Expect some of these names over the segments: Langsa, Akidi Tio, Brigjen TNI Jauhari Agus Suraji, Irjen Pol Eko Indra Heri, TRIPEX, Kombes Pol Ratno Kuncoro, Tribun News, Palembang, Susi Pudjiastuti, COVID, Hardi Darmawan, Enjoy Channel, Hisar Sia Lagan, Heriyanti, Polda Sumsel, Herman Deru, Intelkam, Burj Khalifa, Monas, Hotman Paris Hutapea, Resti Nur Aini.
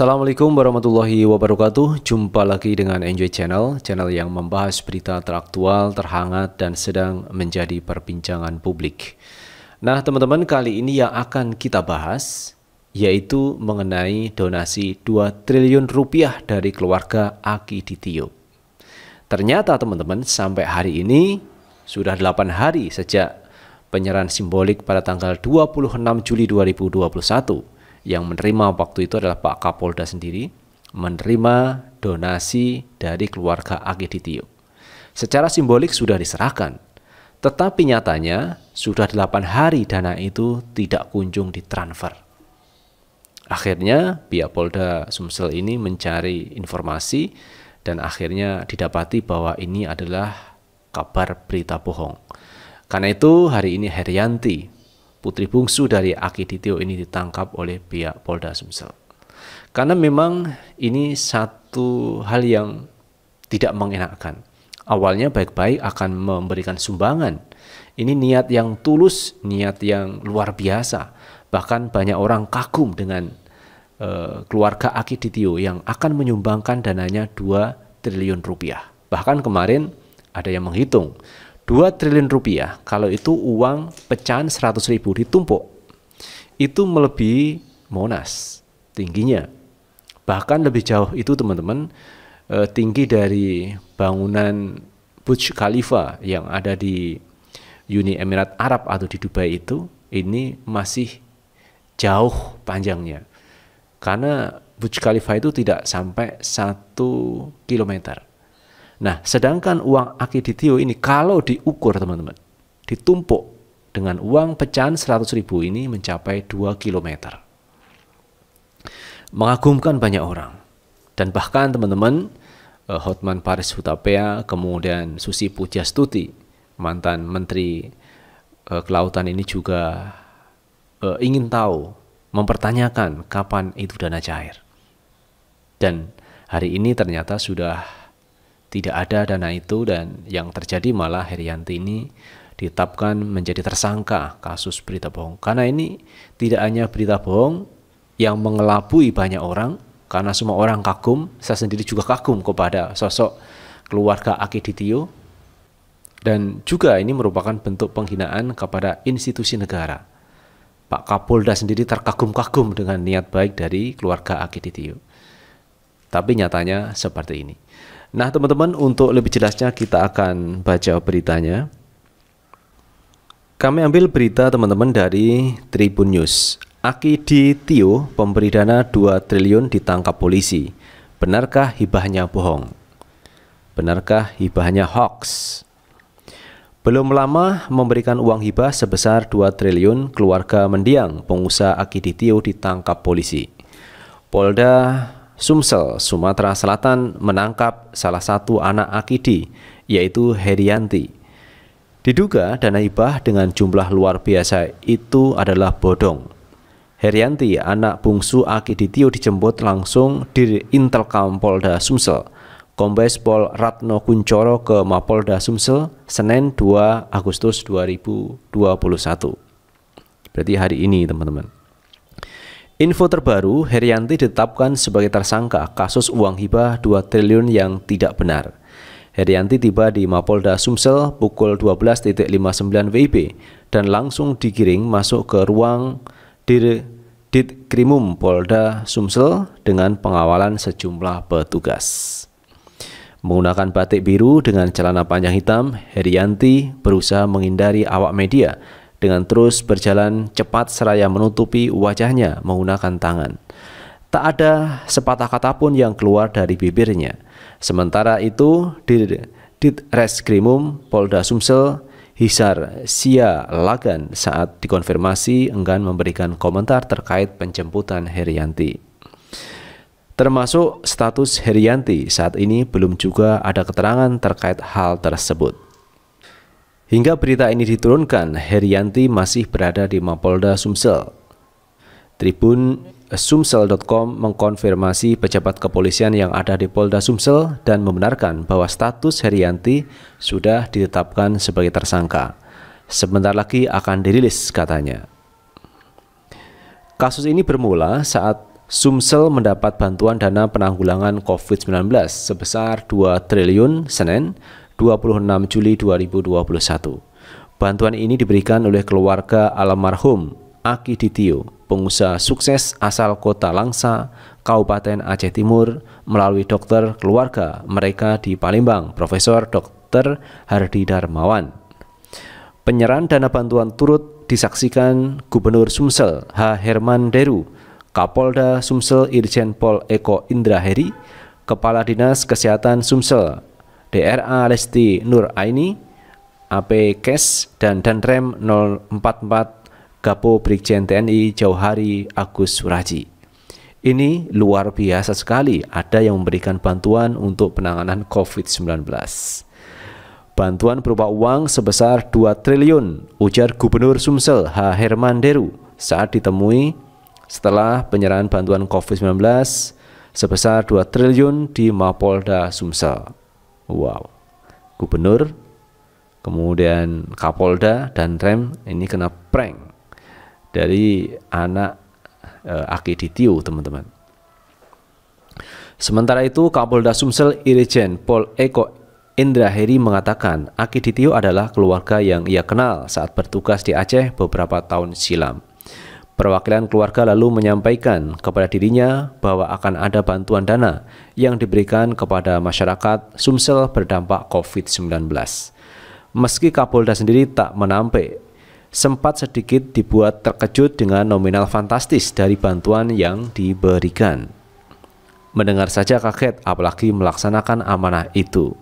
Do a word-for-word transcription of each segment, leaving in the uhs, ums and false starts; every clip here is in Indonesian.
Assalamualaikum warahmatullahi wabarakatuh. Jumpa lagi dengan Enjoy Channel, channel yang membahas berita teraktual, terhangat, dan sedang menjadi perbincangan publik. Nah teman-teman, kali ini yang akan kita bahas yaitu mengenai donasi dua triliun rupiah dari keluarga Akidi Tio. Ternyata teman-teman, sampai hari ini sudah delapan hari sejak penyerahan simbolik pada tanggal dua puluh enam Juli dua ribu dua puluh satu. Yang menerima waktu itu adalah Pak Kapolda sendiri, menerima donasi dari keluarga Akidi Tio. Secara simbolik sudah diserahkan, tetapi nyatanya sudah delapan hari dana itu tidak kunjung ditransfer. Akhirnya pihak Polda Sumsel ini mencari informasi dan akhirnya didapati bahwa ini adalah kabar berita bohong. Karena itu hari ini Heriyanti, putri bungsu dari Akidi Tio ini ditangkap oleh pihak Polda Sumsel. Karena memang ini satu hal yang tidak mengenakan. Awalnya baik-baik akan memberikan sumbangan. Ini niat yang tulus, niat yang luar biasa. Bahkan banyak orang kagum dengan uh, keluarga Akidi Tio yang akan menyumbangkan dananya dua triliun rupiah. Bahkan kemarin ada yang menghitung, dua triliun rupiah, kalau itu uang pecahan seratus ribu ditumpuk, itu melebihi Monas tingginya. Bahkan lebih jauh itu teman-teman, eh, tinggi dari bangunan Burj Khalifa yang ada di Uni Emirat Arab atau di Dubai itu, ini masih jauh panjangnya. Karena Burj Khalifa itu tidak sampai satu kilometer. Nah, sedangkan uang Akidi Tio ini kalau diukur teman-teman, ditumpuk dengan uang pecahan seratus ribu ini mencapai dua kilometer. Mengagumkan banyak orang. Dan bahkan teman-teman, Hotman Paris Hutapea, kemudian Susi Pudjiastuti, mantan Menteri Kelautan ini juga ingin tahu, mempertanyakan kapan itu dana cair. Dan hari ini ternyata sudah tidak ada dana itu, dan yang terjadi malah Heriyanti ini ditetapkan menjadi tersangka kasus berita bohong. Karena ini tidak hanya berita bohong yang mengelabui banyak orang, karena semua orang kagum, saya sendiri juga kagum kepada sosok keluarga Akidi Tio. Dan juga ini merupakan bentuk penghinaan kepada institusi negara. Pak Kapolda sendiri terkagum-kagum dengan niat baik dari keluarga Akidi Tio. Tapi nyatanya seperti ini. Nah teman-teman, untuk lebih jelasnya kita akan baca beritanya. Kami ambil berita teman-teman dari Tribun News. Akidi Tio, pemberi dana dua triliun ditangkap polisi. Benarkah hibahnya bohong? Benarkah hibahnya hoax? Belum lama memberikan uang hibah sebesar dua triliun, keluarga mendiang pengusaha Akidi Tio ditangkap polisi. Polda Sumsel, Sumatera Selatan menangkap salah satu anak Akidi, yaitu Heriyanti. Diduga dana hibah dengan jumlah luar biasa itu adalah bodong. Heriyanti, anak bungsu Akidi Tio, dijemput langsung di Intelkam Polda Sumsel, Kombes Pol Ratno Kuncoro ke Mapolda Sumsel, Senin dua Agustus dua ribu dua puluh satu. Berarti hari ini teman-teman. Info terbaru, Heriyanti ditetapkan sebagai tersangka kasus uang hibah dua triliun yang tidak benar. Heriyanti tiba di Mapolda Sumsel pukul dua belas lewat lima puluh sembilan W I B dan langsung digiring masuk ke ruang Ditkrimum Polda Sumsel dengan pengawalan sejumlah petugas. Menggunakan batik biru dengan celana panjang hitam, Heriyanti berusaha menghindari awak media dengan terus berjalan cepat seraya menutupi wajahnya menggunakan tangan. Tak ada sepatah kata pun yang keluar dari bibirnya. Sementara itu, di Ditreskrimum Polda Sumsel, Hisar Sia Lagan saat dikonfirmasi enggan memberikan komentar terkait penjemputan Heriyanti. Termasuk status Heriyanti saat ini belum juga ada keterangan terkait hal tersebut. Hingga berita ini diturunkan, Heriyanti masih berada di Mapolda Sumsel. Tribun Sumsel titik com mengkonfirmasi pejabat kepolisian yang ada di Polda Sumsel dan membenarkan bahwa status Heriyanti sudah ditetapkan sebagai tersangka. Sebentar lagi akan dirilis katanya. Kasus ini bermula saat Sumsel mendapat bantuan dana penanggulangan COVID sembilan belas sebesar dua triliun Senin dua puluh enam Juli dua ribu dua puluh satu. Bantuan ini diberikan oleh keluarga almarhum Akidi Tio, pengusaha sukses asal Kota Langsa, Kabupaten Aceh Timur, melalui dokter keluarga mereka di Palembang, Profesor Doktor Hardi Darmawan. Penyerahan dana bantuan turut disaksikan Gubernur Sumsel H. Herman Deru, Kapolda Sumsel Irjen Pol Eko Indra Heri, Kepala Dinas Kesehatan Sumsel D R A Resti Nur Aini, A P Kes dan Danrem nol empat empat Gapo Brigjen T N I Jauhari Agus Suraji. Ini luar biasa sekali, ada yang memberikan bantuan untuk penanganan COVID sembilan belas. Bantuan berupa uang sebesar dua triliun, ujar Gubernur Sumsel H. Herman Deru saat ditemui setelah penyerahan bantuan COVID sembilan belas sebesar dua triliun di Mapolda Sumsel. Wow, Gubernur, kemudian Kapolda dan Rem ini kena prank dari anak e, Akidi Tio, teman-teman. Sementara itu, Kapolda Sumsel Irjen Pol Eko Indra Heri mengatakan Akidi Tio adalah keluarga yang ia kenal saat bertugas di Aceh beberapa tahun silam. Perwakilan keluarga lalu menyampaikan kepada dirinya bahwa akan ada bantuan dana yang diberikan kepada masyarakat Sumsel berdampak COVID sembilan belas. Meski Kapolda sendiri tak menampik, sempat sedikit dibuat terkejut dengan nominal fantastis dari bantuan yang diberikan. Mendengar saja kaget, apalagi melaksanakan amanah itu.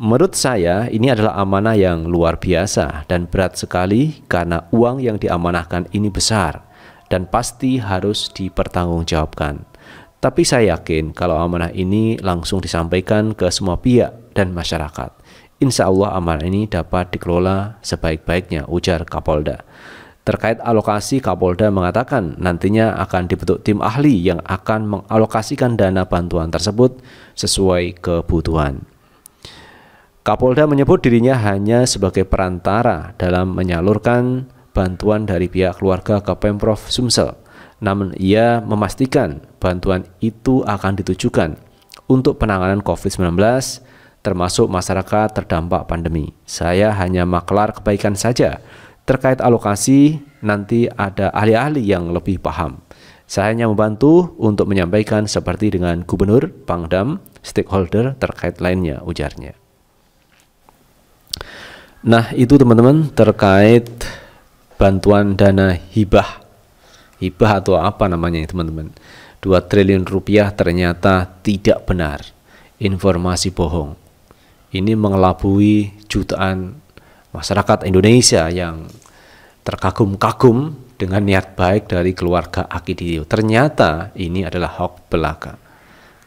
Menurut saya ini adalah amanah yang luar biasa dan berat sekali karena uang yang diamanahkan ini besar dan pasti harus dipertanggungjawabkan. Tapi saya yakin kalau amanah ini langsung disampaikan ke semua pihak dan masyarakat, insya Allah amanah ini dapat dikelola sebaik-baiknya, ujar Kapolda. Terkait alokasi, Kapolda mengatakan nantinya akan dibentuk tim ahli yang akan mengalokasikan dana bantuan tersebut sesuai kebutuhan. Kapolda menyebut dirinya hanya sebagai perantara dalam menyalurkan bantuan dari pihak keluarga ke Pemprov Sumsel. Namun ia memastikan bantuan itu akan ditujukan untuk penanganan COVID sembilan belas termasuk masyarakat terdampak pandemi. Saya hanya maklar kebaikan saja. Terkait alokasi nanti ada ahli-ahli yang lebih paham. Saya hanya membantu untuk menyampaikan seperti dengan Gubernur, Pangdam, stakeholder terkait lainnya, ujarnya. Nah, itu teman-teman terkait bantuan dana hibah. Hibah atau apa namanya, teman-teman? dua triliun rupiah ternyata tidak benar. Informasi bohong. Ini mengelabui jutaan masyarakat Indonesia yang terkagum-kagum dengan niat baik dari keluarga Akidi Tio. Ternyata ini adalah hoax belaka.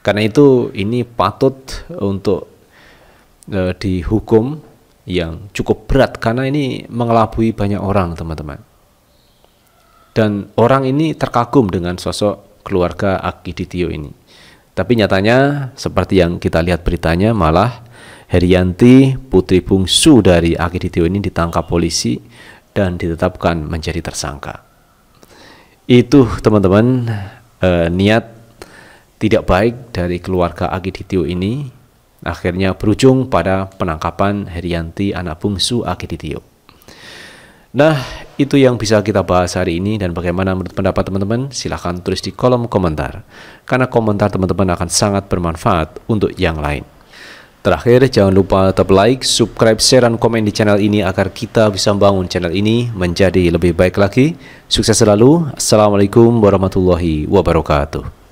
Karena itu ini patut untuk e, dihukum yang cukup berat karena ini mengelabui banyak orang, teman-teman. Dan orang ini terkagum dengan sosok keluarga Akidi Tio ini. Tapi nyatanya seperti yang kita lihat beritanya, malah Heriyanti, putri bungsu dari Akidi Tio ini, ditangkap polisi dan ditetapkan menjadi tersangka. Itu teman-teman eh, niat tidak baik dari keluarga Akidi Tio ini akhirnya berujung pada penangkapan Heriyanti, anak bungsu Akidi Tio. Nah, itu yang bisa kita bahas hari ini, dan bagaimana menurut pendapat teman-teman? Silahkan tulis di kolom komentar, karena komentar teman-teman akan sangat bermanfaat untuk yang lain. Terakhir, jangan lupa tetap like, subscribe, share, dan komen di channel ini agar kita bisa membangun channel ini menjadi lebih baik lagi. Sukses selalu. Assalamualaikum warahmatullahi wabarakatuh.